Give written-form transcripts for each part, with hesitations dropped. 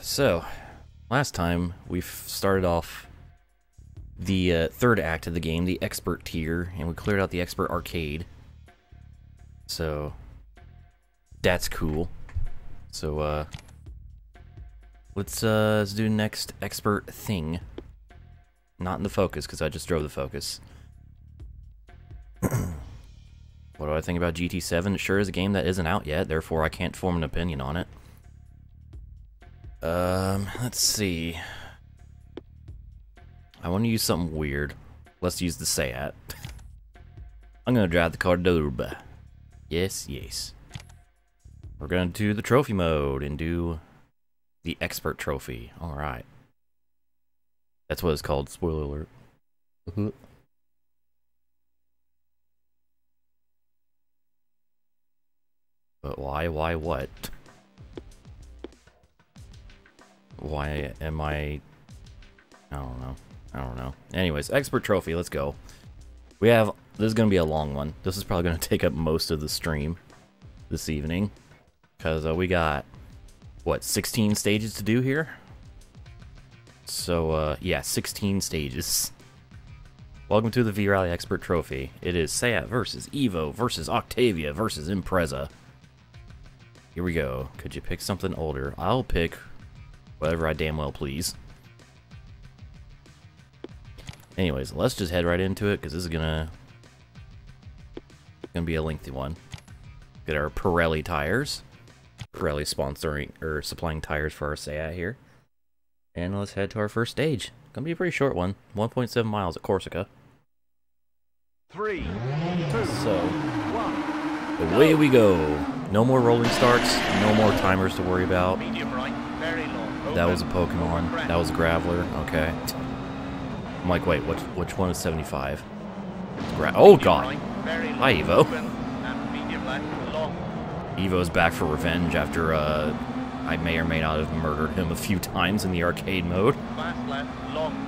So, last time we started off the third act of the game, the expert tier, and we cleared out the expert arcade. So, that's cool. So, let's do next expert thing. Not in the focus, because I just drove the focus. What do I think about GT7? It sure is a game that isn't out yet, therefore I can't form an opinion on it. Let's see. I want to use something weird. Let's use the SEAT. I'm going to drive the Cordoba. Yes, yes. We're going to do the trophy mode and do the expert trophy. Alright. That's what it's called. Spoiler alert. Mm-hmm. But why what? Why am I don't know. I don't know. Anyways, expert trophy, let's go. We have, this is going to be a long one. This is probably going to take up most of the stream this evening. Because we got, what, 16 stages to do here? So, yeah, 16 stages. Welcome to the V-Rally Expert Trophy. It is SEAT versus EVO versus Octavia versus Impreza. Here we go. Could you pick something older? I'll pick whatever I damn well please. Anyways, let's just head right into it, because this is gonna be a lengthy one. Get our Pirelli tires. Pirelli sponsoring, or supplying tires for our SEAT here. And let's head to our first stage. Gonna be a pretty short one. 1.7 miles at Corsica. 3, 2, so, 1, go. Away we go. No more rolling starts, no more timers to worry about. That was a Pokemon. That was a Graveler. Okay. I'm like, wait, which one is 75? Oh god! Hi, Evo. Evo's back for revenge after I may or may not have murdered him a few times in the arcade mode.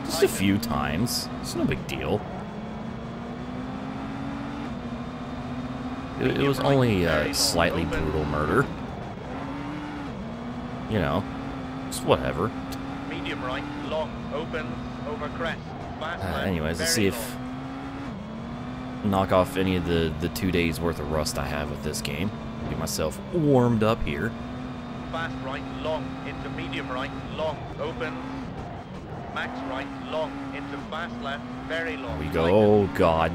Just a few times. It's no big deal. It was only a slightly brutal murder. You know. Whatever. Medium right, long, open, over crest. Anyways, let's see if knock off any of the 2 days worth of rust I have with this game. Get myself warmed up here. Fast right, long, into medium right, long, open. Max right, long, into fast left, very long. We go, oh god.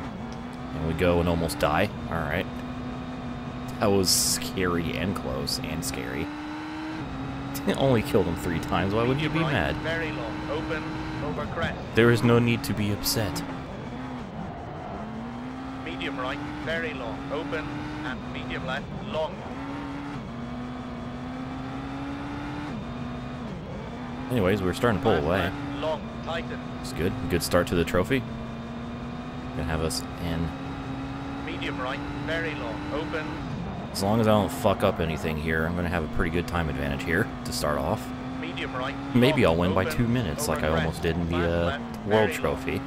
And we go and almost die. Alright. That was scary and close and scary. It only killed him 3 times. Why would you be mad? Very long. Open. Over crest. There is no need to be upset. Medium right, very long. Open and medium left, long. Anyways, we're starting to pull away. Long, tighten. It's good. Good start to the trophy. Gonna have us in. Medium right, very long. Open. As long as I don't fuck up anything here, I'm going to have a pretty good time advantage here to start off. Medium right, maybe I'll win by 2 minutes like I almost did in the World Trophy.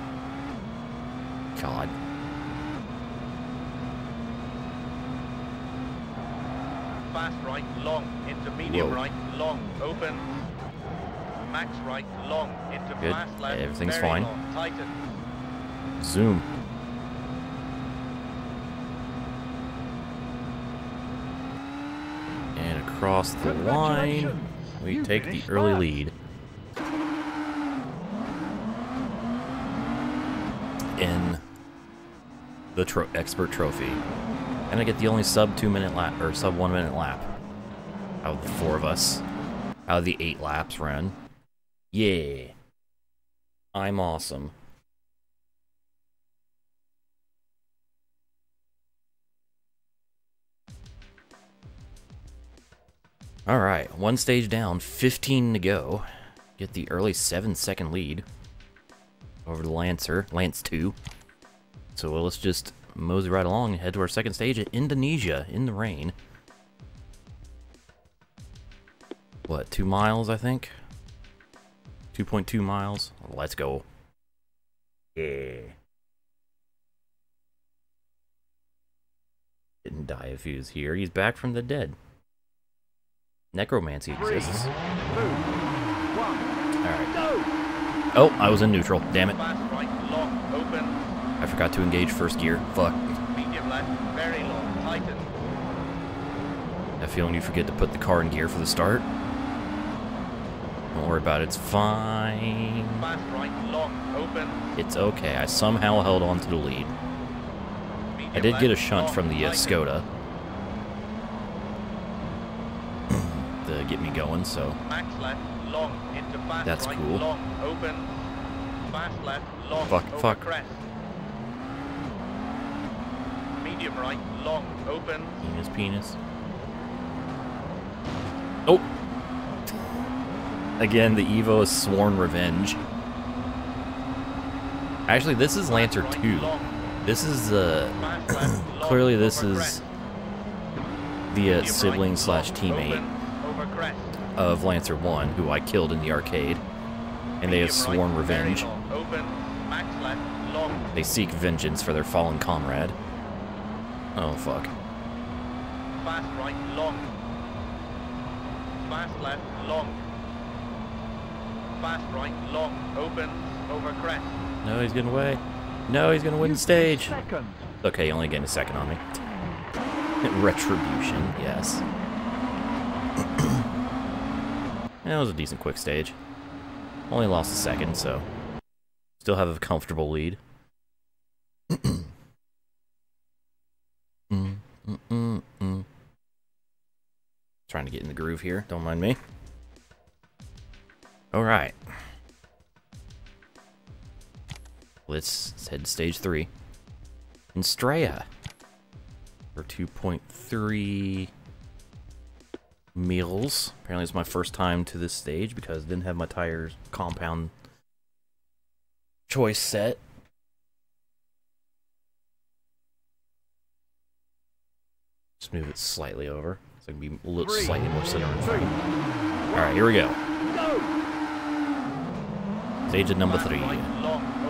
God. Fast right, long, into medium right, long, open. Max right, long, into fast left. Everything's fine. Zoom. Across the line, we take the early lead. In the expert trophy. And I get the only sub 2 minute lap, or sub 1 minute lap out of the 4 of us. Out of the 8 laps run. Yeah. I'm awesome. Alright, 1 stage down, 15 to go. Get the early 7-second lead over to Lancer, Lance 2. So let's just mosey right along and head to our second stage at Indonesia in the rain. What, 2 miles, I think? 2.2 miles. Let's go. Yeah. Didn't die if he was here. He's back from the dead. Necromancy exists. Alright. Oh, I was in neutral. Damn it. I forgot to engage first gear. Fuck. That feeling you forget to put the car in gear for the start? Don't worry about it, it's fine. It's okay, I somehow held on to the lead. I did get a shunt from the Skoda to get me going, so that's cool. Fuck. Medium right, long, open. Penis. Oh! Again, the EVO has sworn revenge. Actually, this is Lancer 2. This is, clearly this is the sibling slash teammate of Lancer 1, who I killed in the arcade. And they have sworn revenge. They seek vengeance for their fallen comrade. Oh, fuck. Fast right, long. Fast left, long. Fast right, long, open, over crest. No, he's gonna win. No, he's gonna win the stage. Okay, only getting a second on me. Retribution, yes. That was a decent quick stage. Only lost a second, so still have a comfortable lead. Trying to get in the groove here. Don't mind me. Alright. Let's head to stage 3. In Straya. For 2.3 mils. Apparently it's my first time to this stage because I didn't have my tires compound choice set. Just move it slightly over. It's going to be a little slightly more center. Alright, here we go. Stage number 3.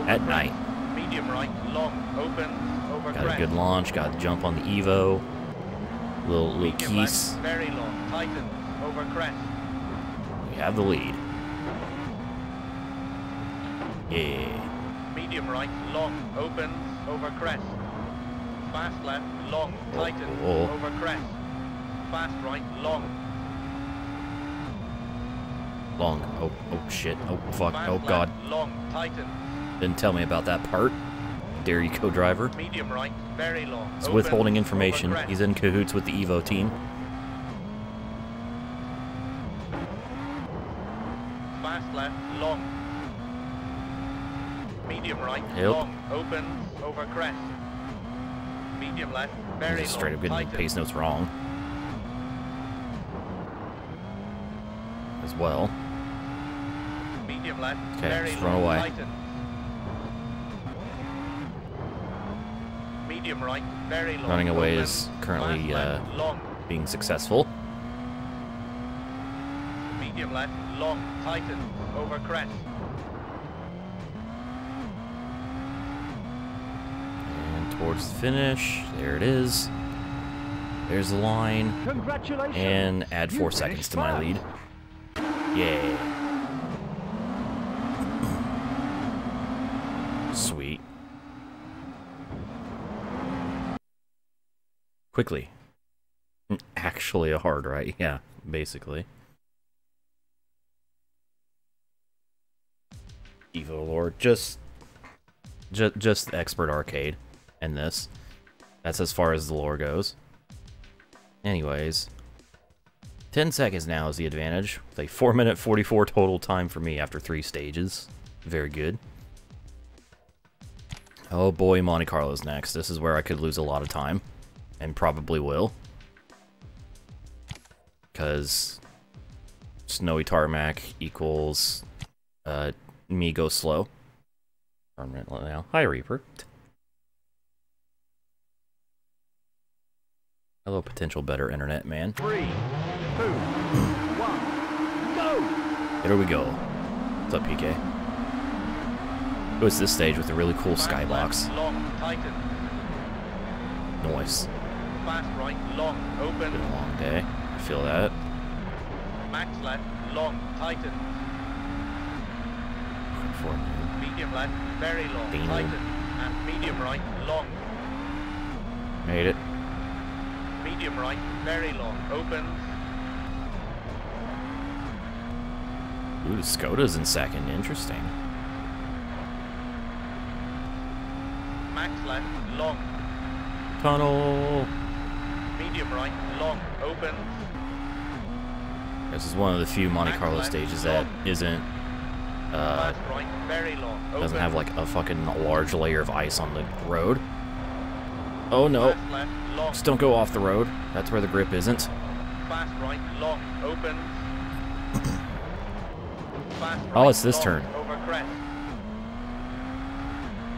At night. Medium right, long, open, over. Got a good launch, got a jump on the EVO. Little keys. Very long, tighten, over crest. We have the lead. Yeah. Medium right, long, open, over crest. Fast left, long, tighten, over crest. Fast right, long. Long. Oh shit. Oh fuck. Oh god. Didn't tell me about that part. Dare you, co-driver? Medium right, very long. He's withholding information. He's in cahoots with the EVO team. Fast left, long. Medium right, long. Open, over crest. Medium left, very long. Just straight up getting the pace notes wrong. As well. Medium left, okay, just run away. Tighten. Medium right, very long. Running away is currently being successful. Medium left, long, tighten, over crest. And towards the finish, there it is. There's the line. Congratulations. And add 4 seconds to my lead. Yeah. Sweet. Quickly. Actually a hard right, yeah, basically. Evo Lord, just the expert arcade and this. That's as far as the lore goes. Anyways. 10 seconds now is the advantage, with a 4:44 total time for me after 3 stages. Very good. Oh boy, Monte Carlo's next. This is where I could lose a lot of time, and probably will. Because snowy tarmac equals me go slow. Permanently now. Hi, Reaper. Hello, potential better internet, man. 3, 2, 1, go! There we go. What's up, PK? It was this stage with a really cool skybox. Noise. Long, open. Been a long day. I feel that. max left, long, tighten. Medium left, very long, tighten. And medium right, long. Made it. Medium right, very long, open. Ooh, Skoda's in second, interesting. Max left, long. Tunnel. Medium right, long, open. This is one of the few Monte Carlo stages that isn't, doesn't have like a fucking large layer of ice on the road. Oh no, just don't go off the road. That's where the grip isn't. Fast right, long, open. Oh, it's this turn.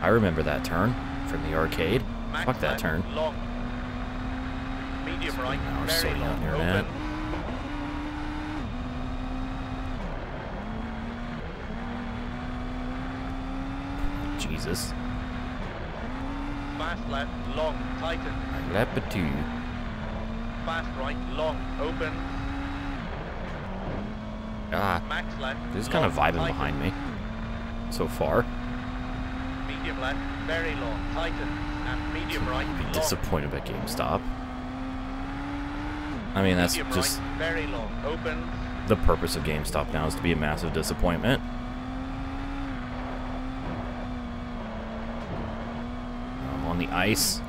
I remember that turn from the arcade. Fuck that turn. Medium right, we're so down here, man. Jesus. Fast left, long, tighten. Lap a two. Fast right, long, open. Ah, this is kind of vibing behind me so far. Medium left, very long, tighten. And medium right, long. Disappointed by GameStop. I mean, that's just very long, open. The purpose of GameStop now is to be a massive disappointment. I'm on the ice.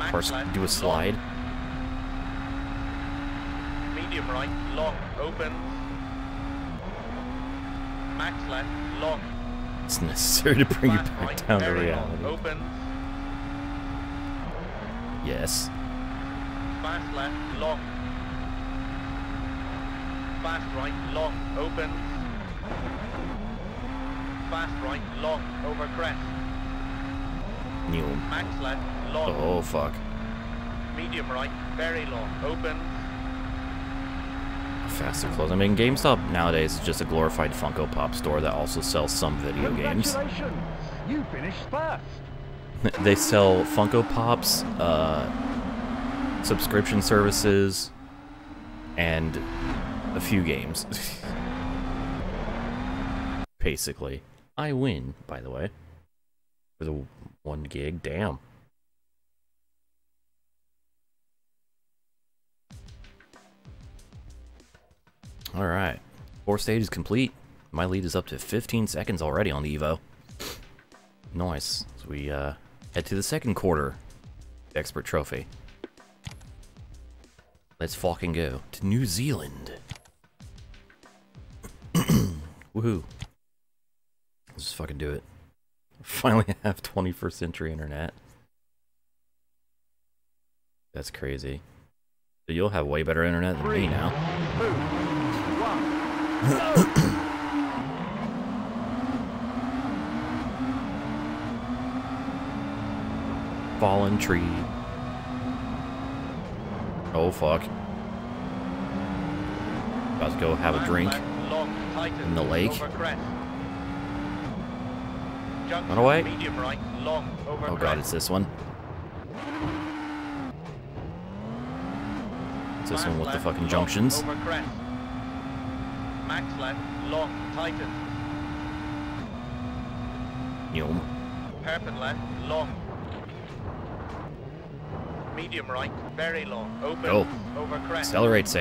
Of course, do a slide. Medium right, long, open. Max left, long. It's necessary to bring it back down to reality. Open. Yes. Fast left, long. Fast right, long, open. Fast right, long, over crest. New. Max left, long. Oh, fuck. Medium right, very long, open. Faster close. I mean, GameStop nowadays is just a glorified Funko Pop store that also sells some video games. You finished first. They sell Funko Pops, subscription services, and a few games. Basically. I win, by the way. For the 1 gig, damn. Alright, 4 stages complete. My lead is up to 15 seconds already on the EVO. Nice. So we head to the second quarter. The Expert Trophy. Let's fucking go to New Zealand. Woohoo. Let's just fucking do it. Finally have 21st century internet. That's crazy. So you'll have way better internet than me now. Fallen tree. Oh fuck. About to go have a drink in the lake. Run away. Oh god, it's this one. It's this one with the fucking junctions. Max left, long, tighten. Yum. Hairpin left, long. Medium right, very long, open. Go. Over crest. Accelerate, SEAT.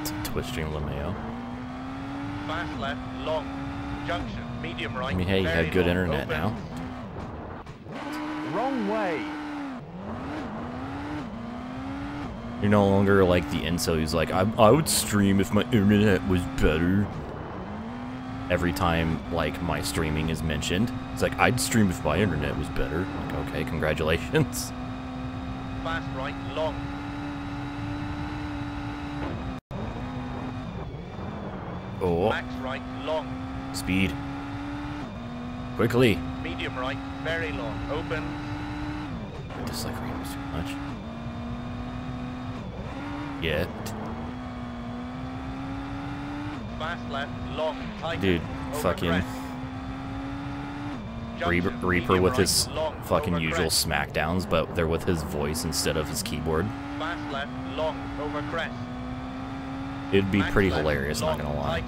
It's twisting LeMayo. Fast left, long. Junction, medium right. I mean, hey, you have good internet now. Wrong way. You're no longer like the incel who's like, I would stream if my internet was better. Every time, like, my streaming is mentioned, it's like, I'd stream if my internet was better. Like, okay, congratulations. Fast right, long. Oh. Max right, long. Speed. Quickly. Medium right, very long, open. I dislike Rams too much. Yet. Fast left, long, tight. Dude, fucking. Reaper with his fucking usual smackdowns, but they're with his voice instead of his keyboard. It'd be pretty hilarious, not gonna lie.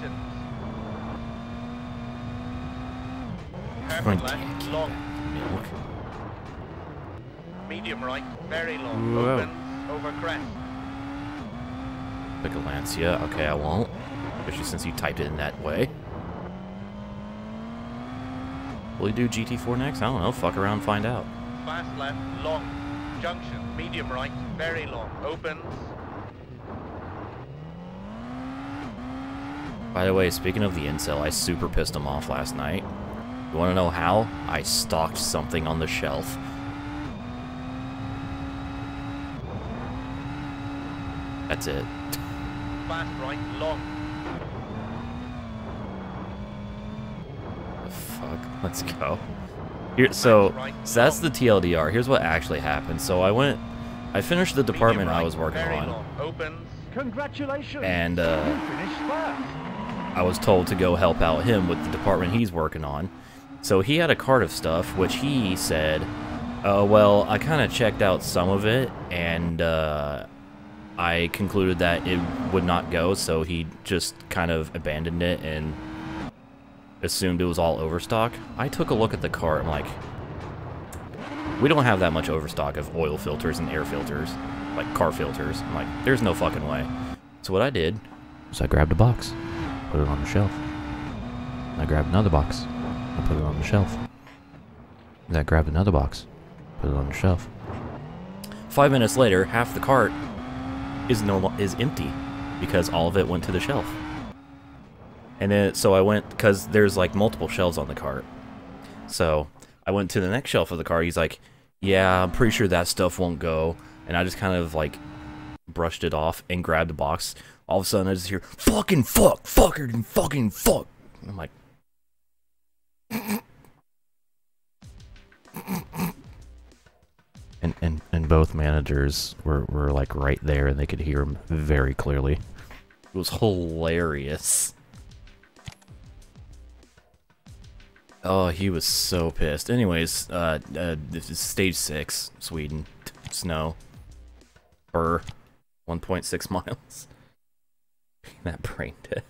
Medium right, very long. Open, over crest. Pick a Lancia. Okay, I won't. Especially since you typed it in that way. Will he do GT4 next? I don't know. Fuck around, find out. Fast left, long. Junction, medium right, very long. Opens. By the way, speaking of the incel, I super pissed him off last night. You want to know how? I stocked something on the shelf. That's it. Fast right, long. The fuck? Let's go. Here, so that's the TLDR. Here's what actually happened. So I finished the department I was working on. Congratulations. And I was told to go help out him with the department he's working on. So he had a cart of stuff, which he said, well, I kind of checked out some of it, and I concluded that it would not go, so he just kind of abandoned it and assumed it was all overstock. I took a look at the cart, I'm like, we don't have that much overstock of oil filters and air filters, like car filters. I'm like, there's no fucking way. So what I did was I grabbed a box, put it on the shelf. I grabbed another box, I put it on the shelf. And I grabbed another box, put it on the shelf. 5 minutes later, half the cart is empty because all of it went to the shelf. And then so I went, because there's like multiple shelves on the cart, so I went to the next shelf of the cart. He's like, yeah, I'm pretty sure that stuff won't go. And I just kind of like brushed it off and grabbed a box. All of a sudden I just hear fucking fuck, fucker, and fucking fuck. And I'm like, And both managers were like right there, and they could hear him very clearly. It was hilarious. Oh, he was so pissed. Anyways, this is stage 6, Sweden, snow, burr, 1.6 miles. That brain dead.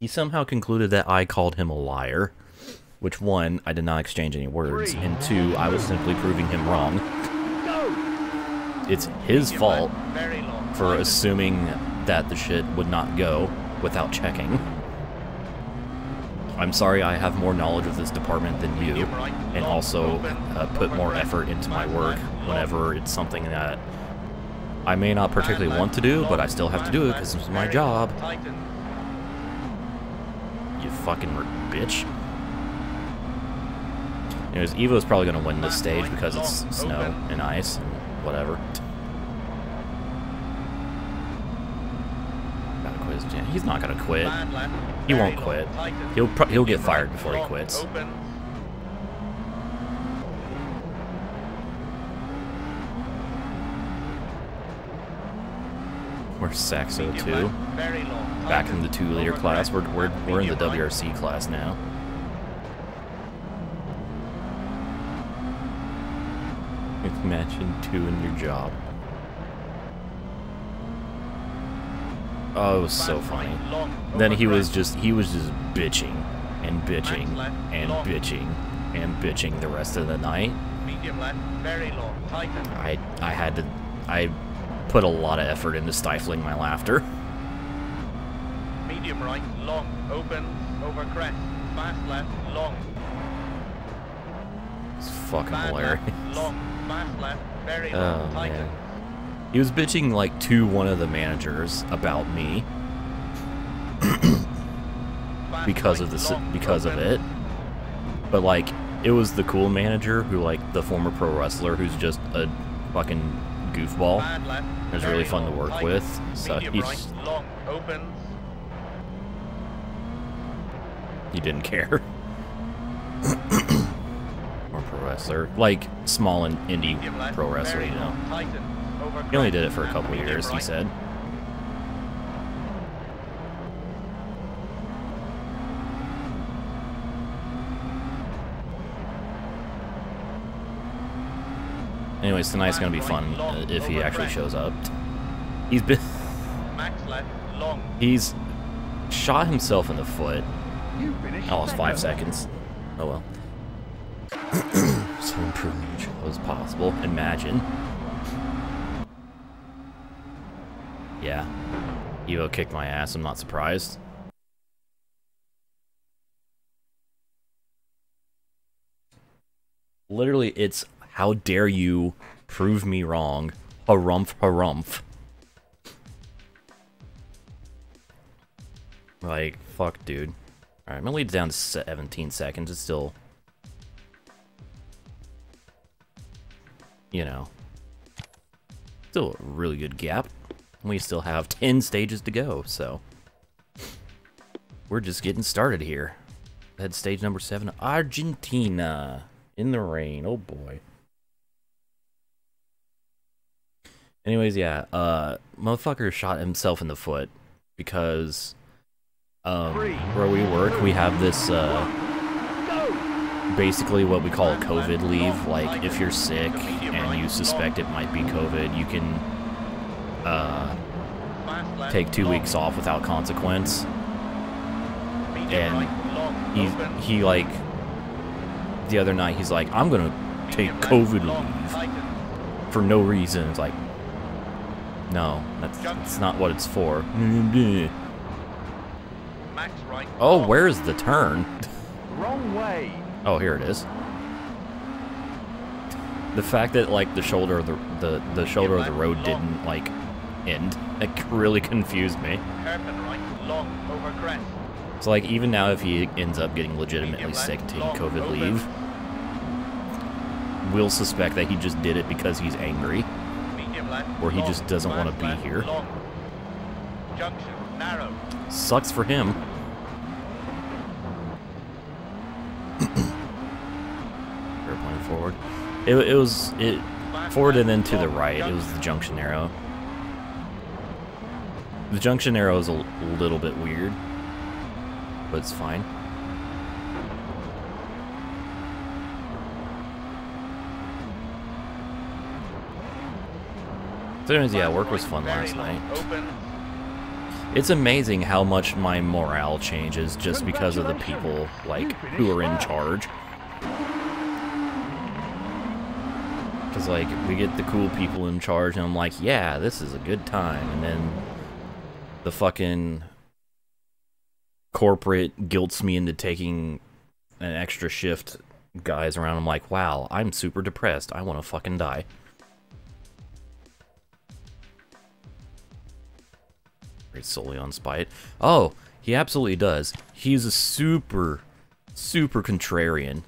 He somehow concluded that I called him a liar. Which, one, I did not exchange any words, and two, I was simply proving him wrong. It's his fault for assuming that the shit would not go without checking. I'm sorry, I have more knowledge of this department than you, and also put more effort into my work whenever it's something that I may not particularly want to do, but I still have to do it because it's my job. You fucking bitch. Anyways, EVO's probably going to win this stage because it's snow and ice and whatever. Gotta quit. Yeah, he's not going to quit. He won't quit. He'll get fired before he quits. We're Saxo 2. Back in the 2-liter class. We're in the WRC class now. Imagine doing your job. Oh, it was so funny. Then he was just bitching and bitching and bitching and bitching the rest of the night. I put a lot of effort into stifling my laughter. Medium right, long, open, over crest, fast left, long. It's fucking hilarious. Oh, man. He was bitching like to one of the managers about me because of it, but like it was the cool manager who, like, the former pro wrestler who's just a fucking goofball. It was really fun to work with. So he didn't care. Wrestler, like small and indie pro wrestler, you know. He only did it for a couple years, he said. Anyways, tonight's gonna be fun if he actually shows up. He's been... He's shot himself in the foot. I lost 5 seconds. Oh well. So improving each other as possible. Imagine. Yeah. Evo kicked my ass, I'm not surprised. Literally, it's how dare you prove me wrong. Harumph, harumph. Like, fuck, dude. Alright, my lead's down to 17 seconds. It's still... You know. Still a really good gap. We still have 10 stages to go, so... We're just getting started here. Head stage number 7, Argentina. In the rain, oh boy. Anyways, yeah, motherfucker shot himself in the foot. Because... where we work, we have this, basically what we call COVID leave. Like, if you're sick and you suspect it might be COVID, you can, take 2 weeks off without consequence. And he like, the other night, he's like, I'm gonna take COVID leave for no reason. It's like, no, that's not what it's for. Oh, where's the turn? Wrong way. Oh, here it is. The fact that like the shoulder of the shoulder of the road didn't like end, it really confused me. It's like even now, if he ends up getting legitimately sick and taking COVID leave, we'll suspect that he just did it because he's angry, or he just doesn't want to be here. Sucks for him. Airplane forward. It was it forward and then to the right. It was the junction arrow. The junction arrow is a little bit weird, but it's fine. So anyways, yeah, work was fun last night. It's amazing how much my morale changes just because of the people, like, who are in charge. Because, like, we get the cool people in charge, and I'm like, yeah, this is a good time. And then the fucking corporate guilts me into taking an extra shift guys around. I'm like, wow, I'm super depressed. I want to fucking die. Solely on spite. Oh, he absolutely does. He's a super contrarian.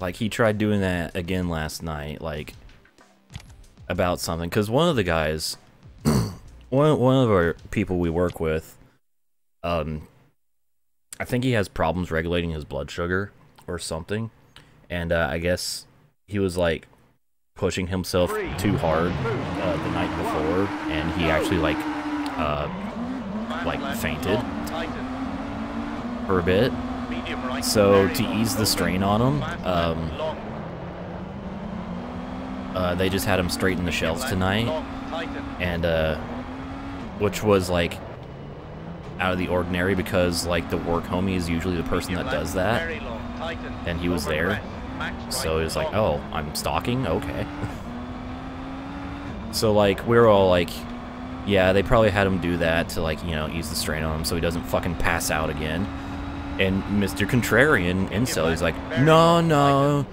Like, he tried doing that again last night, like, about something. Because one of the guys, one of our people we work with, I think he has problems regulating his blood sugar or something. And I guess he was, like, pushing himself too hard the night before, and he actually, like fainted for a bit. So to ease the strain on him, they just had him straighten the shelves tonight, and which was like out of the ordinary because like the work homie is usually the person that does that, and he was there, so he was like, oh, I'm stalking, okay. So like we're all like, yeah, they probably had him do that to, like, you know, ease the strain on him so he doesn't fucking pass out again. And Mr. Contrarian incel is like, no,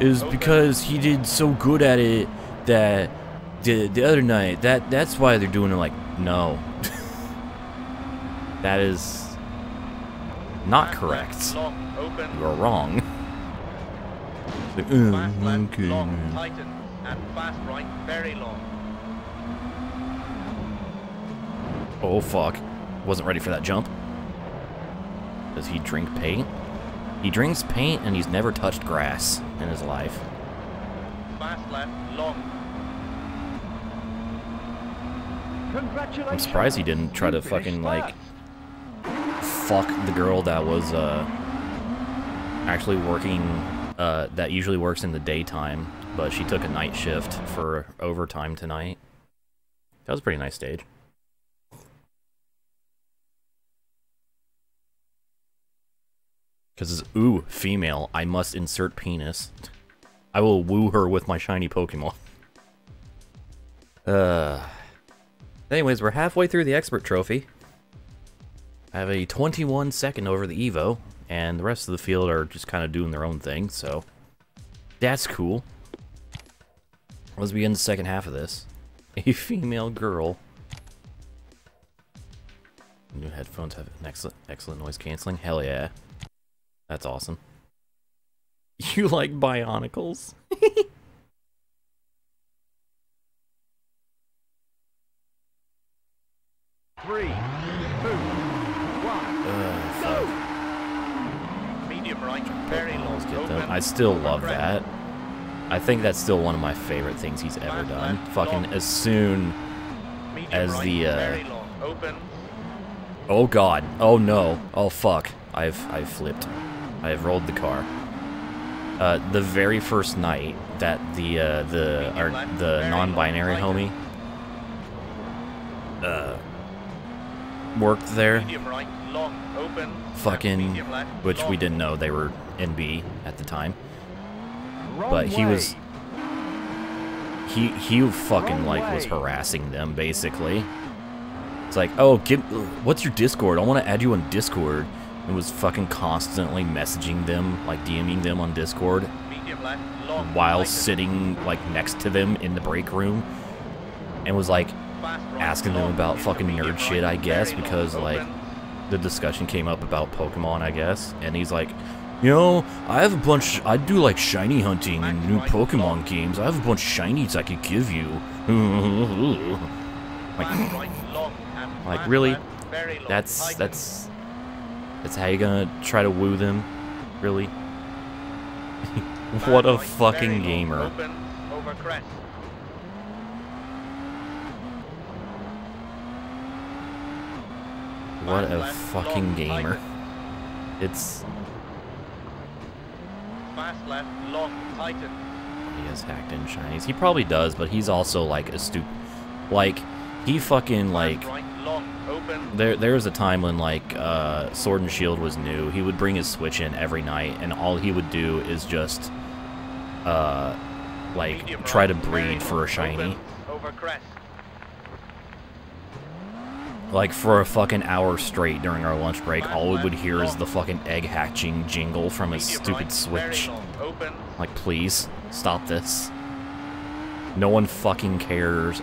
it was because he did so good at it that the other night, that's why they're doing it. Like, no. That is not correct. You are wrong. Like, okay, man. Oh fuck, wasn't ready for that jump. Does he drink paint? He drinks paint and he's never touched grass in his life. Fast left, long. I'm surprised he didn't try to fucking like fuck the girl that was actually working, that usually works in the daytime but she took a night shift for overtime tonight. That was a pretty nice stage. Because it's, ooh, female, I must insert penis. I will woo her with my shiny Pokemon. Anyways, we're halfway through the Expert Trophy. I have a 21-second over the EVO, and the rest of the field are just kind of doing their own thing, so that's cool. Let's begin the second half of this. A female girl. New headphones have an excellent noise canceling. Hell yeah. That's awesome. You like Bionicles? I still love that. I think that's still one of my favorite things he's ever done. Fucking as soon as the, oh god. Oh no. Oh fuck. I've flipped. I have rolled the car. The very first night that the non-binary homie worked there. Fucking, which we didn't know they were NB at the time, but he was he fucking like was harassing them basically. It's like, oh, what's your Discord? I want to add you on Discord. And was fucking constantly messaging them, like DMing them on Discord, while sitting like next to them in the break room, and was like asking them about fucking nerd shit, I guess, because like the discussion came up about Pokemon, I guess, and he's like, you know, I have a bunch, I do like shiny hunting and new Pokemon games, I have a bunch of shinies I could give you. Like really? That's how you're gonna try to woo them? Really? What a fucking gamer. What a fucking gamer. It's... Fast left, long, Titan. He has hacked in shinies. He probably does, but he's also like a stupid. Like he fucking like. There was a time when like Sword and Shield was new. He would bring his Switch in every night, and all he would do is just like try to breed for a shiny. Like for a fucking hour straight during our lunch break, all we would hear is the fucking egg hatching jingle from his stupid Switch. Like, please, stop this. No one fucking cares.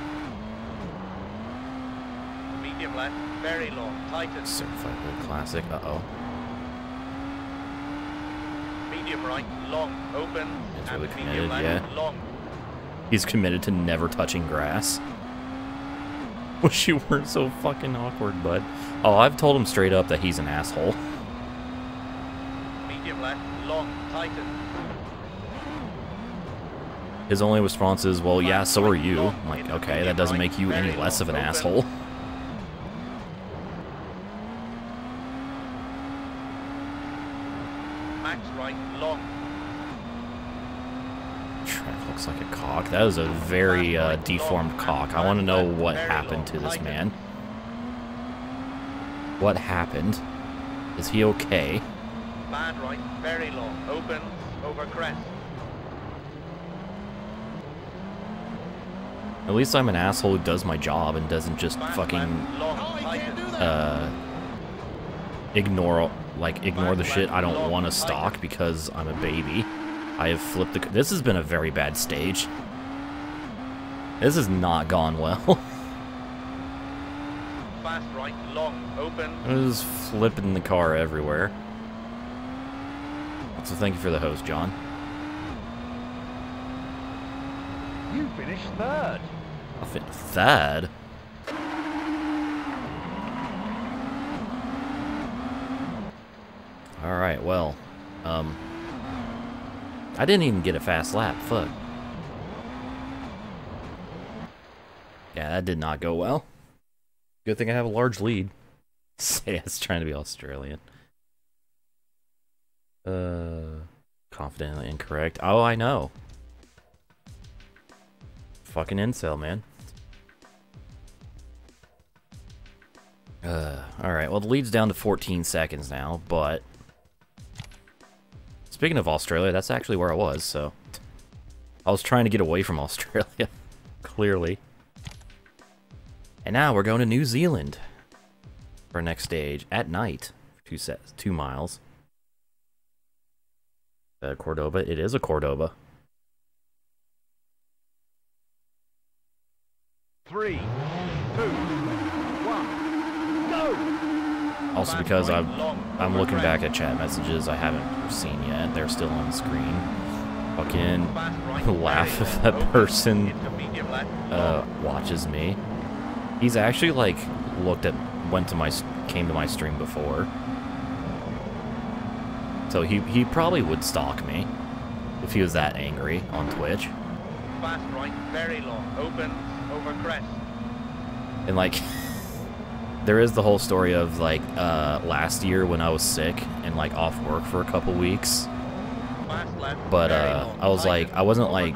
Very long, Titan. Certified Gold Classic, uh-oh. Medium right, long, open. He's really committed, yeah. Long. He's committed to never touching grass. Wish you weren't so fucking awkward, bud. Oh, I've told him straight up that he's an asshole. Medium left, long, Titan. His only response is, well, yeah, so are you. I'm like, okay, that doesn't make you any less of an asshole. Like a cock. That was a very deformed cock. I want to know what happened to this man. What happened? Is he okay? Bad right, very long, open, over crest. At least I'm an asshole who does my job and doesn't just fucking ignore the shit I don't want to stock because I'm a baby. I have flipped the... This has been a very bad stage. This has not gone well. Fast right, long, open. I'm just flipping the car everywhere. So thank you for the host, John. You finished third. I finished third? Alright, well... I didn't even get a fast lap, fuck. Yeah, that did not go well. Good thing I have a large lead. Say it's trying to be Australian. Confidently incorrect. Oh, I know. fucking incel, man. Alright, well, the lead's down to 14 seconds now, but... Speaking of Australia, that's actually where I was, so... I was trying to get away from Australia, clearly. And now we're going to New Zealand for our next stage at night. 2 miles. Cordoba. It is a Cordoba. 3, 2, 1, go! Also because I'm looking back at chat messages I haven't seen yet. They're still on the screen. Fucking laugh if that person watches me. He's actually like came to my stream before. So he probably would stalk me if he was that angry on Twitch. Fast right, very long, open, over crest. And like, there is the whole story of like last year when I was sick and like off work for a couple weeks. But I was like, I wasn't like,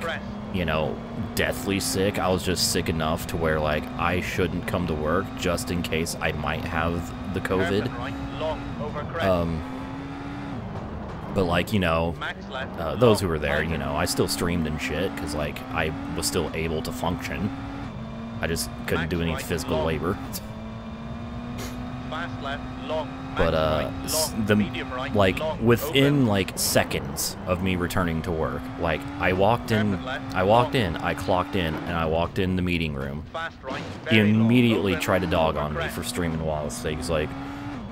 you know, deathly sick. I was just sick enough to where like I shouldn't come to work just in case I might have the COVID. But like, you know, those who were there, you know, I still streamed and shit because like I was still able to function. I just couldn't do any physical labor. But like within like seconds of me returning to work, like I clocked in, and I walked in the meeting room. He immediately tried to dog on me for streaming while I was sick. He's like,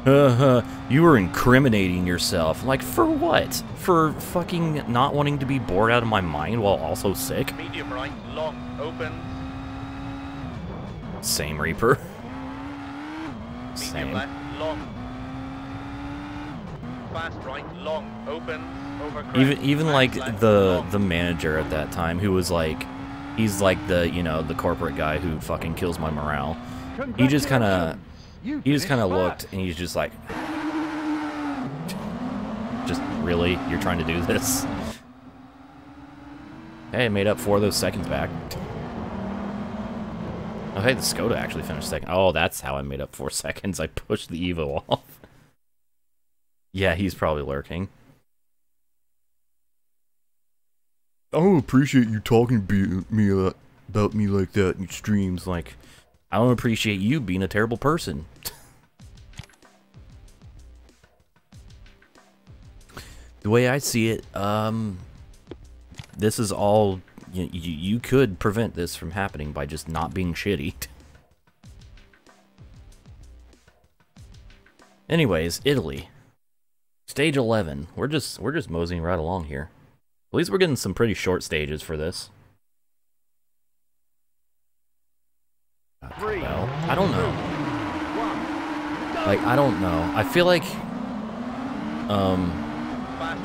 you were incriminating yourself. Like, for what? For fucking not wanting to be bored out of my mind while also sick? Medium right, long, open. Same Reaper. Same. Left, long. Fast right, long, open, over crest. Even like the manager at that time, who was like, he's like the, you know, the corporate guy who fucking kills my morale. He just kind of looked, and he's just like, just really, you're trying to do this? Hey, I made up 4 of those seconds back. Oh, hey, the Skoda actually finished second. Oh, that's how I made up 4 seconds. I pushed the EVO off. Yeah, he's probably lurking. I don't appreciate you talking to me about me like that in streams. Like, I don't appreciate you being a terrible person. The way I see it, this is all... You could prevent this from happening by just not being shitty. Anyways, Italy. Stage 11. We're just moseying right along here. At least we're getting some pretty short stages for this. Well, I don't know. Like, I don't know. I feel like...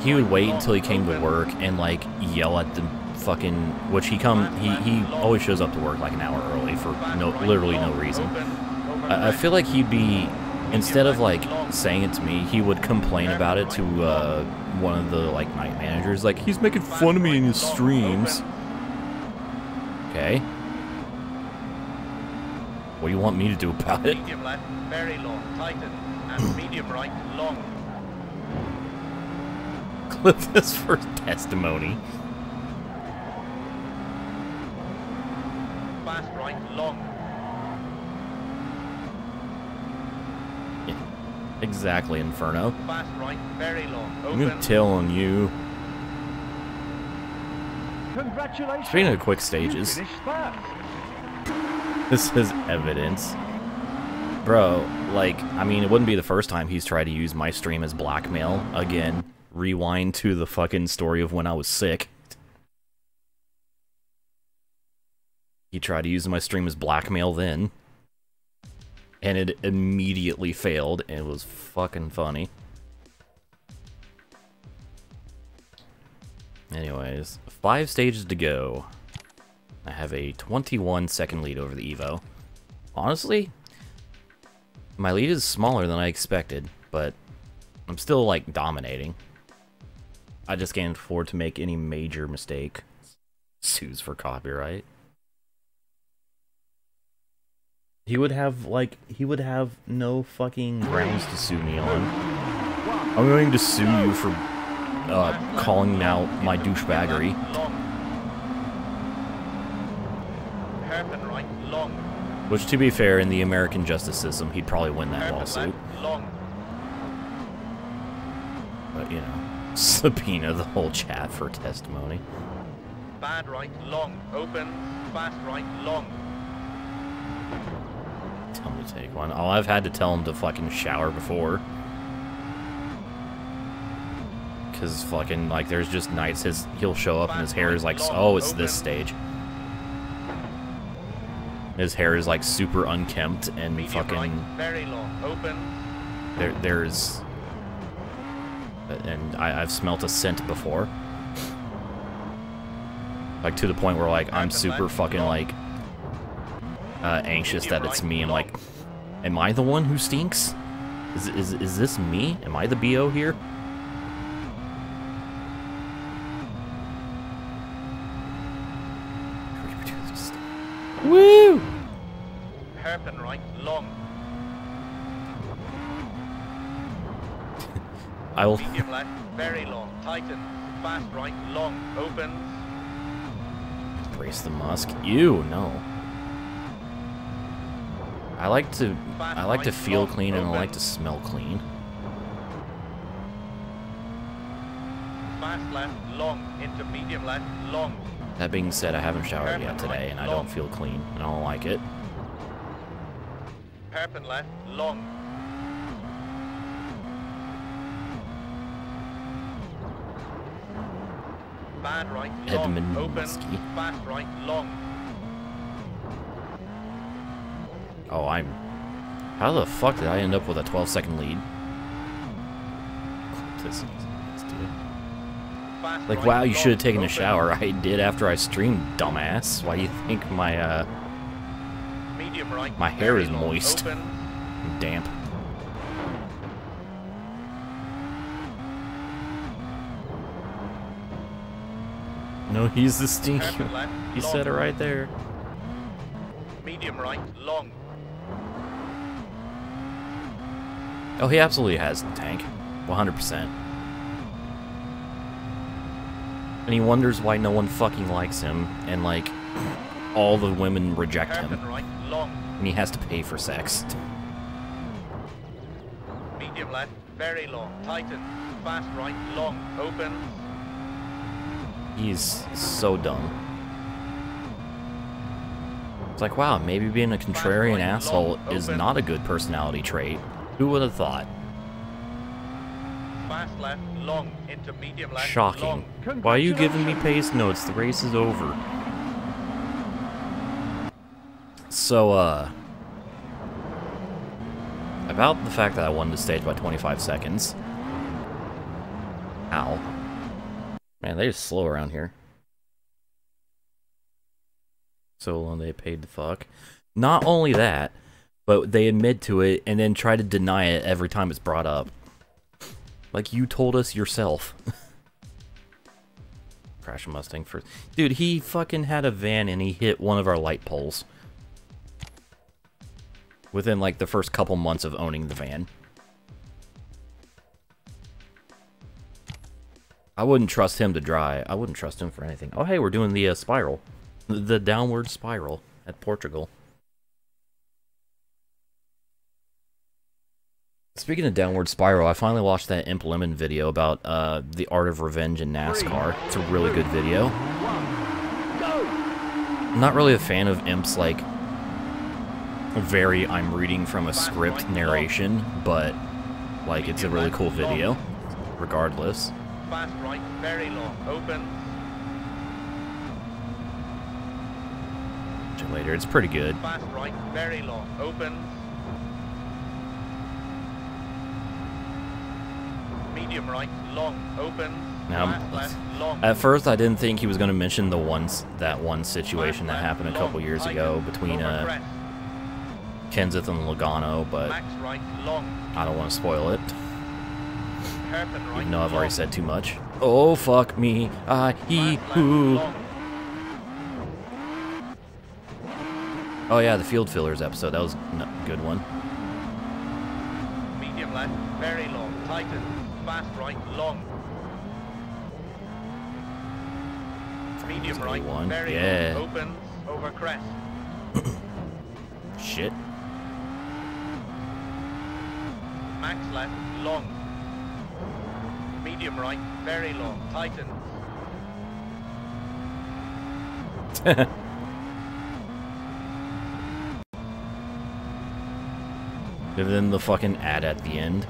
he would wait until he came to work and, like, yell at the... Fucking, which he always shows up to work like an hour early for literally no reason. I feel like he'd be, instead of like saying it to me, he would complain about it to one of the like night managers, like, he's making fun of me in his streams. Okay. What do you want me to do about it? Medium left, very long, tighten, and medium right, long. Clip this for testimony. Fast right, long. Yeah, exactly, Inferno. Fast right, very long. Open. I'm telling you. Congratulations. Speaking of quick stages, this is evidence, bro. Like, I mean, it wouldn't be the first time he's tried to use my stream as blackmail. Again, rewind to the fucking story of when I was sick. He tried to use my stream as blackmail then, and it immediately failed, and it was fucking funny. Anyways, 5 stages to go. I have a 21-second lead over the Evo. Honestly, my lead is smaller than I expected, but I'm still, like, dominating. I just can't afford to make any major mistake. Sues for copyright. He would have no fucking grounds to sue me on. I'm going to sue you for calling out my douchebaggery. Which, to be fair, in the American justice system, he'd probably win that lawsuit. But, you know, subpoena the whole chat for testimony. Bad right, long, open, fast right, long. Tell him to take one. Oh, I've had to tell him to fucking shower before. Because fucking, like, there's just nights he'll show up and his hair is like, oh, it's this stage. His hair is like super unkempt and fucking... There's... And I've smelt a scent before. Like, to the point where, like, I'm super fucking, like, anxious that it's me. I'm like, am I the one who stinks? Is this me? Am I the BO here? Woo! Hairpin right, long. I will... Medium left, very long, tighten, fast right, long, open. Brace the musk. Ew, no. I like to feel clean and I like to smell clean. Fast left, long, into medium left, long. That being said, I haven't showered yet today and I don't feel clean and I don't like it. Hairpin left, long. Bad right, long, open, fast right, long. Oh, I'm... How the fuck did I end up with a 12-second lead? Let's do it. Like, wow, you should have taken a shower. I did after I streamed, dumbass. Why do you think my, my hair is moist and damp? No, he's the stinky one. He said it right there. Medium right, long. Oh, he absolutely has the tank. 100%. And he wonders why no one fucking likes him, and, like, all the women reject him. And he has to pay for sex. Medium left, very long, tighten, fast right, long, open. He's so dumb. It's like, wow, maybe being a contrarian asshole is not a good personality trait. Who would have thought? Fast left, long, into medium left, shocking. Long. Why are you giving me pace notes? The race is over. So, about the fact that I won the stage by 25 seconds. Ow. Man, they just slow around here. So long they paid the fuck. Not only that, but they admit to it and then try to deny it every time it's brought up. Like, you told us yourself. Crash a Mustang first. Dude, he fucking had a van and he hit one of our light poles. Within, like, the first couple months of owning the van. I wouldn't trust him to drive. I wouldn't trust him for anything. Oh, hey, we're doing the spiral. The downward spiral at Portugal. Speaking of downward spiral, I finally watched that Imp Lemon video about the art of revenge in NASCAR. It's a really good video. I'm not really a fan of Imp's, like, very I'm reading from a script narration, but, like, it's a really cool video, regardless. Fast right, very long, open. Later, it's pretty good. Fast right, very long, open. Medium right, long, open. Now, at first I didn't think he was going to mention the one situation that happened a couple years ago between Kenseth and Logano, but I don't want to spoil it. Even though I've already said too much. Oh, fuck me. He who. Oh yeah, the Field Fillers episode. That was a good one. Medium left, very long, tighten, fast right, long. Medium right, very long, opens, over crest. Shit. Max left, long. Medium right, very long, tighten. And then the fucking ad at the end.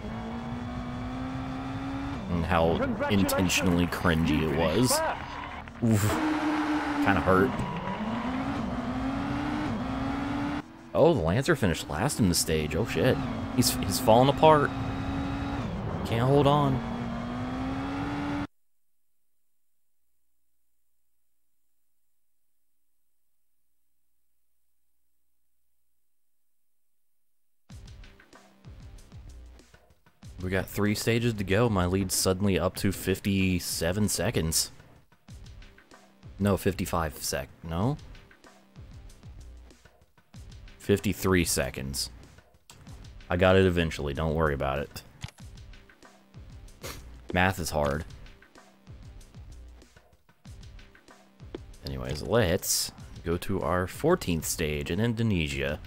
And how intentionally cringy it was. Oof. Kinda hurt. Oh, the Lancer finished last in the stage. Oh shit. He's falling apart. Can't hold on. We got 3 stages to go. My lead's suddenly up to 57 seconds. No, 55 sec. No? 53 seconds. I got it eventually. Don't worry about it. Math is hard. Anyways, let's go to our 14th stage in Indonesia.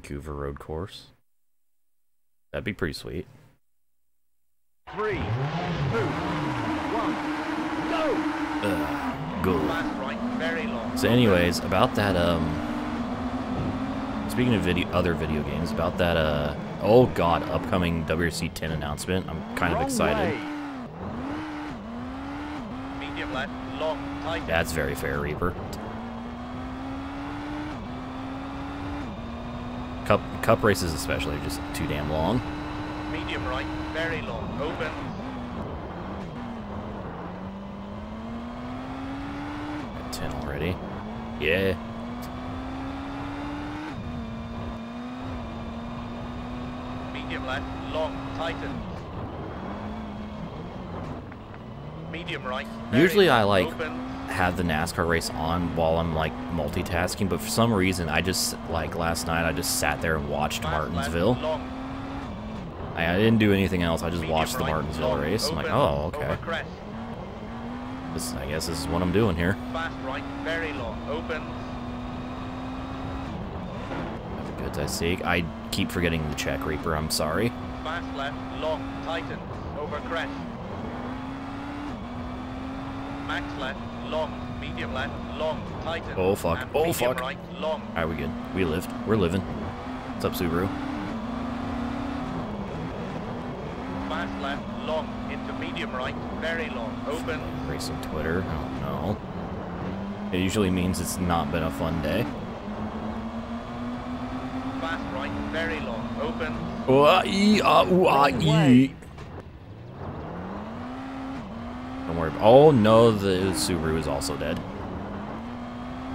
Vancouver road course. That'd be pretty sweet. 3, 2, 1, go! Go. So anyways, about that, speaking of other video games, about that, oh god, upcoming WRC10 announcement, I'm kind of excited. Medium left, long, tight. That's very fair, Reaper. Cup races especially are just too damn long. Medium right, very long, open. Got 10 already. Yeah. Medium left, long, tighten. Medium right. Usually I like have the NASCAR race on while I'm like multitasking, but for some reason I just like last night I just sat there and watched Martinsville. I didn't do anything else. I just watched the Martinsville race. I'm like, oh, okay. I guess this is what I'm doing here. The goods I seek. I keep forgetting the check, Reaper. I'm sorry. Fast left, long, tighten, over crest. Max left, long, medium left, long, tighten. Oh fuck, oh fuck. Right, alright, we good. We lived. We're living. What's up, Subaru? Fast left, long, into medium right, very long, open. Racing Twitter, I don't know. It usually means it's not been a fun day. Fast right, very long, open. Don't worry. Oh no, the Subaru is also dead.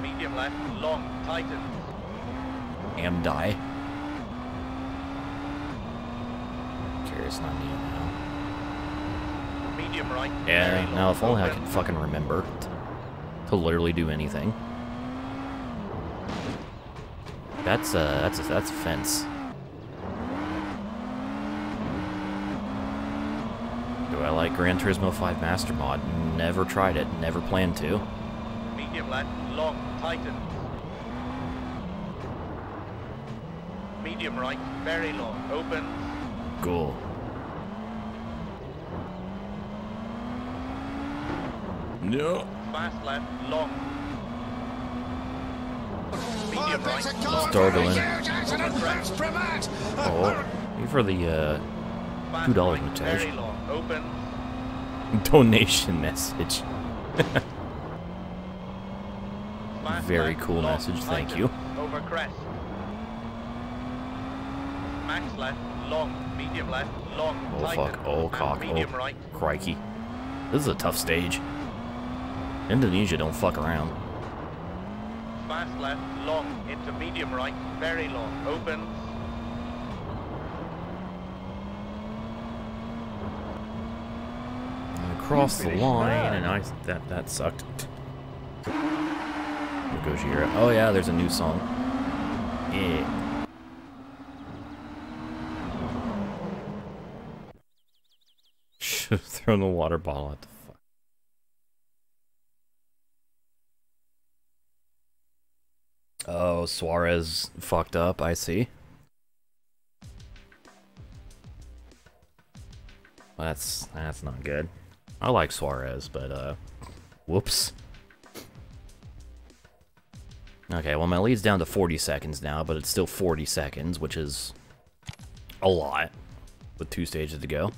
Medium left, long, tighten. Am die. Curious, not needed now. Medium right. Yeah. Now, if only I could fucking remember to literally do anything. That's a fence. I like Gran Turismo 5 Master Mod. Never tried it. Never planned to. Medium left, long, tighten. Medium right, very long, open. Cool. No. Fast left, long. Medium right, startling. Oh, you for the $2 mutation. Open. Donation message. Very cool message, thank you. Over crest. Max left, long, medium left, long. Oh fuck, oh cock, oh crikey. This is a tough stage. Indonesia don't fuck around. Fast left, long, into medium right, very long, open. across the line, and that sucked. There goes Gira. Oh yeah, there's a new song. Yeah. Should have thrown the water bottle at the fuck. Oh, Suarez fucked up, I see. That's not good. I like Suarez, but whoops. Okay, well my lead's down to 40 seconds now, but it's still 40 seconds, which is a lot with 2 stages to go.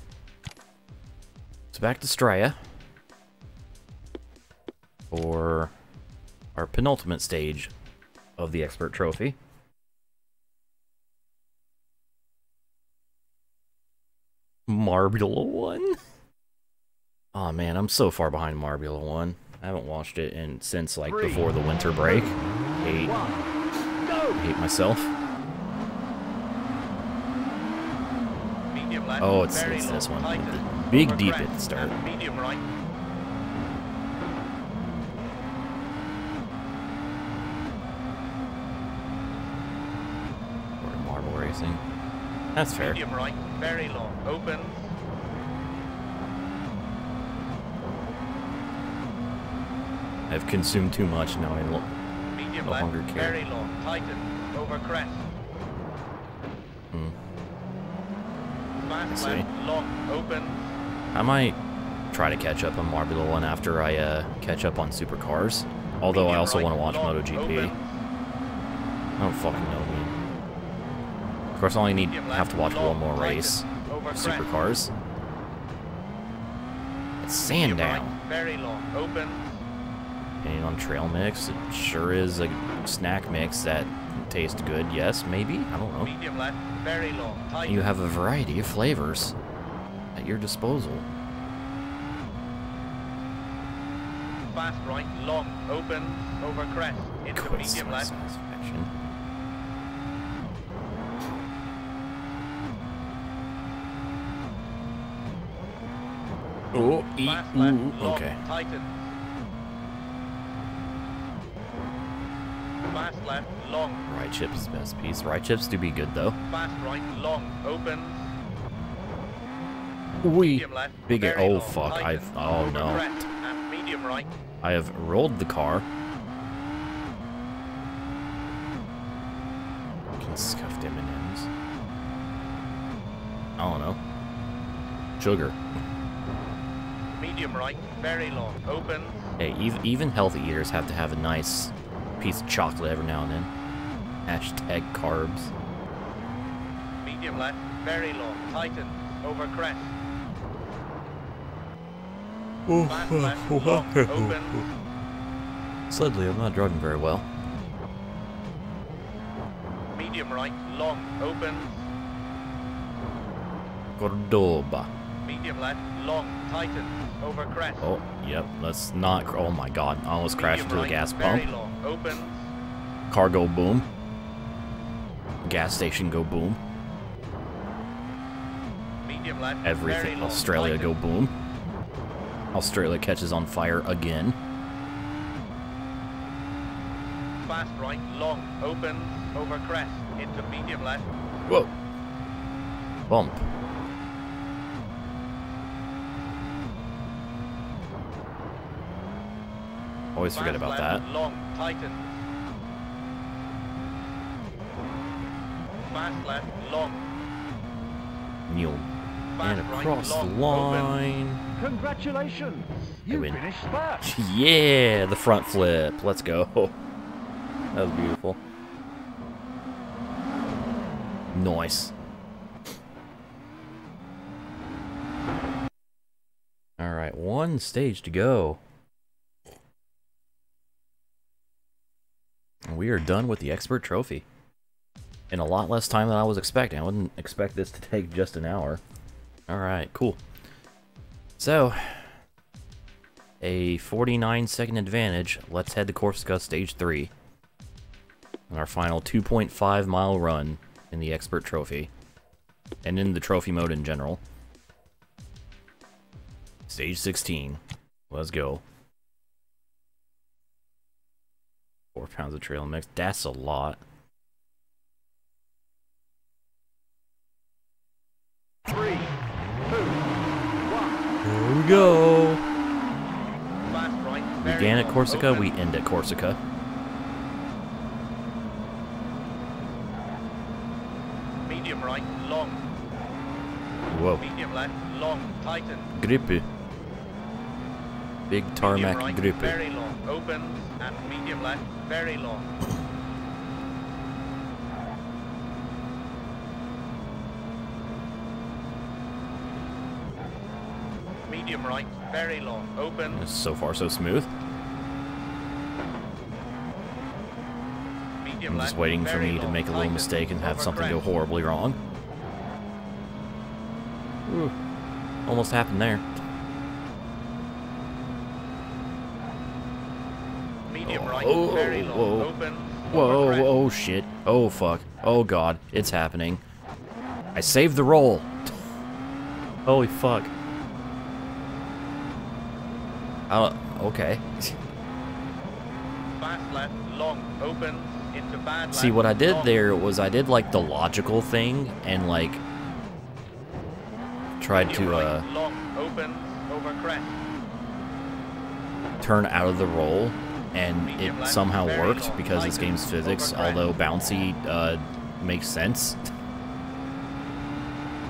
So back to Straya for our penultimate stage of the Expert Trophy. Marbula One. Oh man, I'm so far behind Marbula One. I haven't watched it in since like before the winter break. Hate myself. Oh, it's this one. Big deep at the start. Or marble racing. That's fair. Medium right, very long, open. I've consumed too much now. I no longer care. Very long, tighten, over crest. Fast left, long, open. I might try to catch up on Marbula One after I catch up on Supercars. Although I also want to watch MotoGP. I don't fucking know. Of course, I only have to watch one more race of Supercars. It's Sandown. And on trail mix, it sure is a snack mix that tastes good. Yes, maybe? I don't know. You have a variety of flavors at your disposal. Fast right, long, open, over crest, into medium left. Oh, okay. Fast left, long. Right chip's best piece. Right chips do be good though. Fast right, long, open. Big. Oh fuck! Oh no. I have rolled the car. Fucking scuffed M&Ms. I don't know. Sugar. Medium right, very long, open. Hey, even healthy eaters have to have a nice piece of chocolate every now and then. Hashtag carbs. Medium left, very long, tighten, over crest. Fast left, long, open. Suddenly, I'm not driving very well. Medium right, long, open. Cordoba. Medium left, long, tighten, over crest. Oh, yep, let's not, oh my god, I almost crashed into a gas pump. Long, open. Car go boom. Gas station go boom. Medium left, everything, long, Australia tighten. Go boom. Australia catches on fire again. Fast right, long, open, over crest, into medium left. Whoa. Bump. Always forget about that. Long, tighten. Fast left, long. Kneel. And across the line. Congratulations! You finished first. Yeah, the front flip. Let's go. That was beautiful. Nice. All right, one stage to go. We are done with the Expert Trophy in a lot less time than I was expecting. I wouldn't expect this to take just an hour. Alright, cool. So, a 49-second advantage. Let's head to Corsica Stage 3. And our final 2.5-mile run in the Expert Trophy. And in the trophy mode in general. Stage 16. Let's go. 4 pounds of trail mix. That's a lot. Here we go. We began at Corsica, we end at Corsica. Medium right, long. Whoa. Medium left, long, tighten. Grippy. Big tarmac right, grippy. Very long, open, and medium left, very long. Medium right, very long, open. So far, so smooth. Medium I'm just waiting for me to make a little mistake and have something go horribly wrong. Ooh, almost happened there. Medium right, very long, open. Whoa, oh shit. Oh fuck. Oh god, it's happening. I saved the roll. Holy fuck. Okay. Fast left, long, open, into bad left. See, what I did there was I did, like, the logical thing and, like, tried to, long, open, over crest. Turn out of the roll, and it somehow worked because this game's physics, although bouncy, makes sense.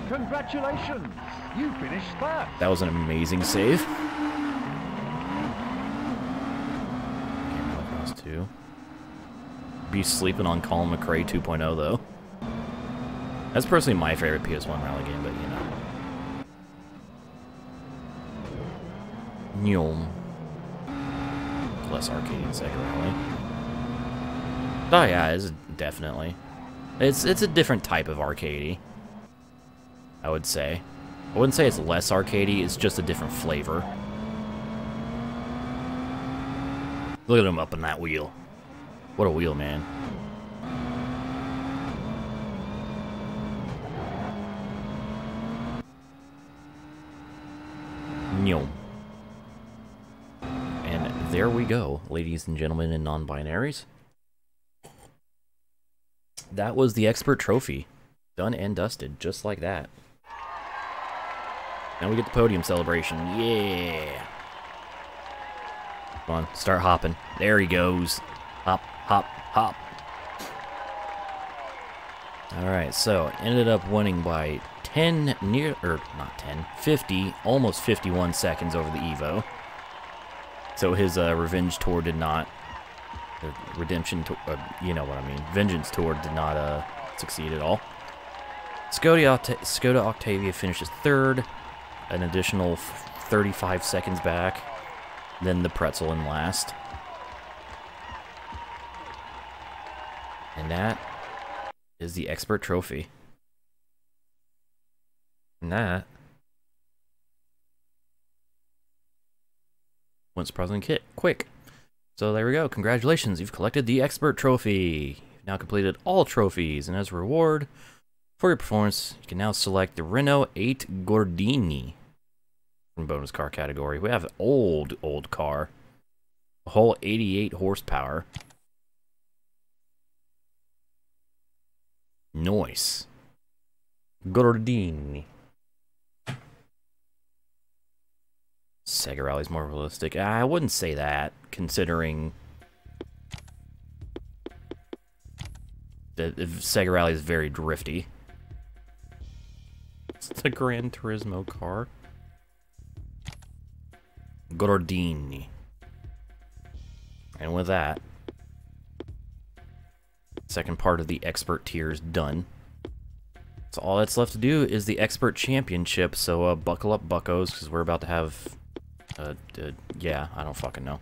Congratulations! You finished first! That was an amazing save. Be sleeping on Colin McRae 2.0 though. That's personally my favorite PS1 rally game, but you know. Nyom. Less arcade and Sega Rally. Oh yeah, it's definitely. It's a different type of arcadey. I would say. I wouldn't say it's less arcadey, it's just a different flavor. Look at him up in that wheel. What a wheel, man. And there we go, ladies and gentlemen and non-binaries. That was the expert trophy. Done and dusted, just like that. Now we get the podium celebration. Yeah! Come on, start hopping. There he goes. Hop, hop, hop. Alright, so ended up winning by 50, almost 51 seconds over the EVO. So his revenge tour did not, redemption tour, you know what I mean, vengeance tour did not succeed at all. Skoda Octavia finishes third, an additional 35 seconds back. Then the pretzel in last. And that is the expert trophy. And that went surprisingly quick. So there we go. Congratulations, you've collected the expert trophy. You've now completed all trophies, and as a reward for your performance, you can now select the Renault 8 Gordini. Bonus car category. We have an old car. A whole 88 horsepower. Nice. Gordini. Sega Rally's more realistic. I wouldn't say that, considering that Sega Rally is very drifty. It's the Gran Turismo car. Gordini. And with that, second part of the expert tier is done. So all that's left to do is the expert championship, so buckle up, buckos, because we're about to have, yeah, I don't fucking know.